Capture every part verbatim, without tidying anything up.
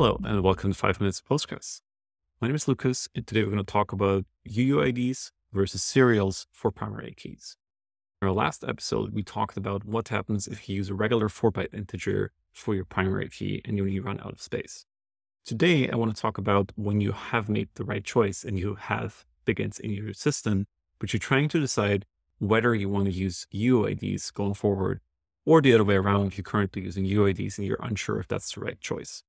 Hello and welcome to five minutes Postgres. My name is Lucas and today we're going to talk about U U I Ds versus serials for primary keys. In our last episode, we talked about what happens if you use a regular four byte integer for your primary key and you run out of space. Today, I want to talk about when you have made the right choice and you have begins in your system, but you're trying to decide whether you want to use U U I Ds going forward or the other way around if you're currently using U U I Ds and you're unsure if that's the right choice.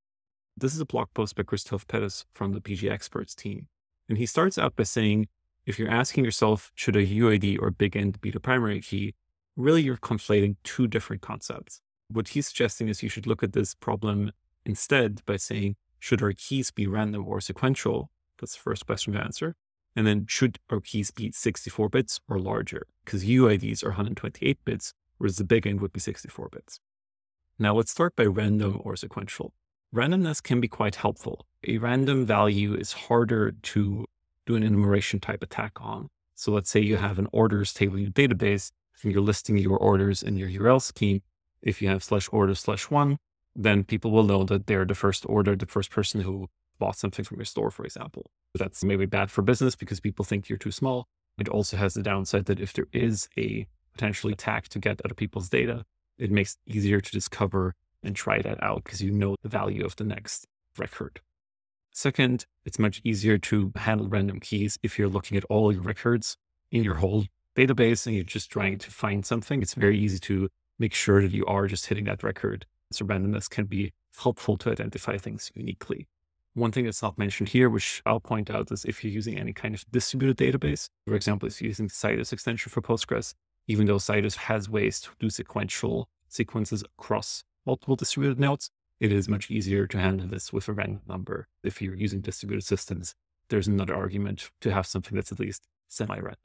This is a blog post by Christophe Pettus from the P G Experts team. And he starts out by saying, if you're asking yourself, should a U U I D or big-end be the primary key? Really, you're conflating two different concepts. What he's suggesting is you should look at this problem instead by saying, should our keys be random or sequential? That's the first question to answer. And then should our keys be sixty-four bits or larger? Because U U I Ds are one hundred twenty-eight bits, whereas the big end would be sixty-four bits. Now let's start by random or sequential. Randomness can be quite helpful. A random value is harder to do an enumeration type attack on. So let's say you have an orders table in your database and you're listing your orders in your U R L scheme. If you have slash order slash one, then people will know that they're the first order, the first person who bought something from your store, for example. That's maybe bad for business because people think you're too small. It also has the downside that if there is a potential attack to get other people's data, it makes it easier to discover and try that out because you know the value of the next record. Second, it's much easier to handle random keys if you're looking at all your records in your whole database and you're just trying to find something. It's very easy to make sure that you are just hitting that record. So randomness can be helpful to identify things uniquely. One thing that's not mentioned here, which I'll point out, is if you're using any kind of distributed database, for example, if you're using the Citus extension for Postgres, even though Citus has ways to do sequential sequences across multiple distributed nodes, it is much easier to handle this with a random number. If you're using distributed systems, there's another argument to have something that's at least semi-random.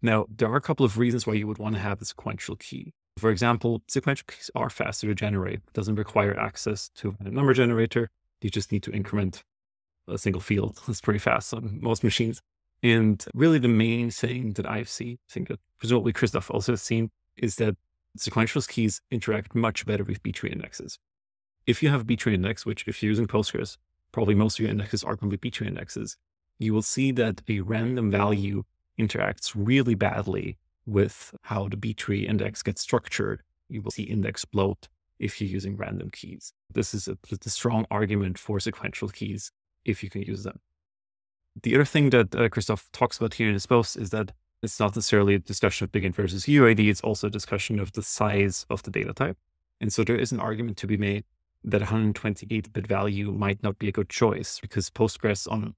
Now, there are a couple of reasons why you would want to have a sequential key. For example, sequential keys are faster to generate. It doesn't require access to a number generator. You just need to increment a single field. It's pretty fast on most machines. And really the main thing that I've seen, I think that presumably Christophe also has seen, is that sequential keys interact much better with B-Tree indexes. If you have a B-Tree index, which if you're using Postgres, probably most of your indexes are going to be B-Tree indexes, you will see that a random value interacts really badly with how the B-Tree index gets structured. You will see index bloat if you're using random keys. This is a, a strong argument for sequential keys if you can use them. The other thing that uh, Christophe talks about here in his post is that it's not necessarily a discussion of big-end versus U U I D, it's also a discussion of the size of the data type. And so there is an argument to be made that one hundred twenty-eight bit value might not be a good choice because Postgres on a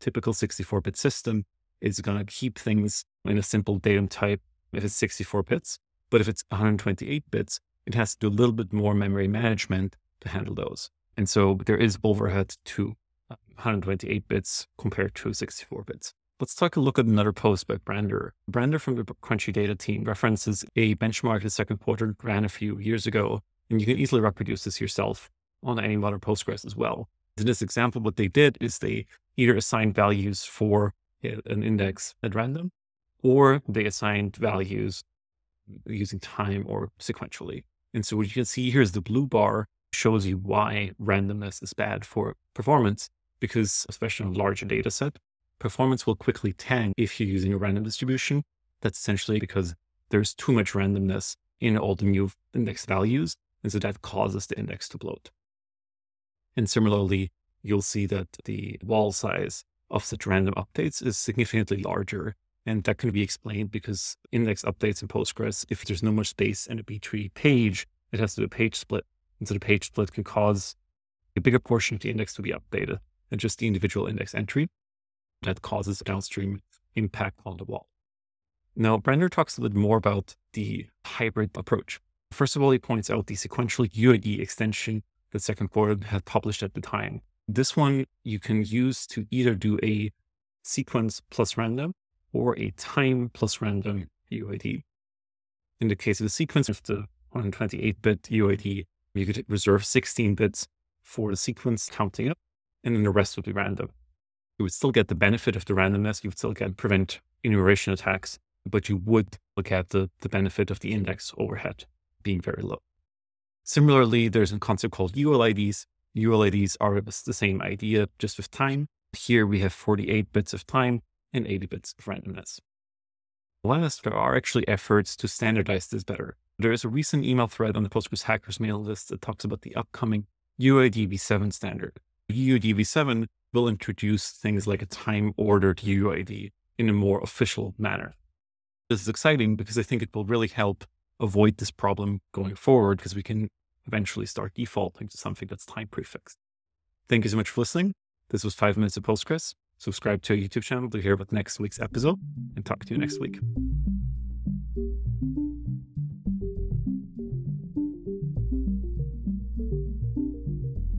typical sixty-four bit system is going to keep things in a simple datum type if it's sixty-four bits. But if it's one hundred twenty-eight bits, it has to do a little bit more memory management to handle those. And so there is overhead to one hundred twenty-eight bits compared to sixty-four bits. Let's take a look at another post by Brandur. Brandur from the Crunchy Data team references a benchmark the second quadrant ran a few years ago, and you can easily reproduce this yourself on any modern Postgres as well. In this example, what they did is they either assigned values for an index at random, or they assigned values using time or sequentially. And so what you can see here is the blue bar shows you why randomness is bad for performance, because especially on a larger data set, performance will quickly tank if you're using a random distribution. That's essentially because there's too much randomness in all the new index values. And so that causes the index to bloat. And similarly, you'll see that the wall size of such random updates is significantly larger. And that can be explained because index updates in Postgres, if there's no much space in a B-Tree page, it has to do a page split. And so the page split can cause a bigger portion of the index to be updated than just the individual index entry. That causes a downstream impact on the wall. Now, Brandur talks a bit more about the hybrid approach. First of all, he points out the sequential U U I D extension that second quadrant had published at the time. This one you can use to either do a sequence plus random or a time plus random U U I D. In the case of the sequence of the one hundred twenty-eight bit U U I D, you could reserve sixteen bits for the sequence counting up, and then the rest would be random. You would still get the benefit of the randomness. You would still get prevent enumeration attacks, but you would look at the, the benefit of the index overhead being very low. Similarly, there's a concept called U L I Ds, U L I Ds are the same idea, just with time. Here we have forty-eight bits of time and eighty bits of randomness. Last, there are actually efforts to standardize this better. There is a recent email thread on the Postgres hackers mail list that talks about the upcoming U U I D v seven standard. U U I D v seven will introduce things like a time-ordered U U I D in a more official manner. This is exciting because I think it will really help avoid this problem going forward, because we can eventually start defaulting to something that's time prefixed. Thank you so much for listening. This was five minutes of Postgres. Subscribe to our YouTube channel to hear about next week's episode, and talk to you next week.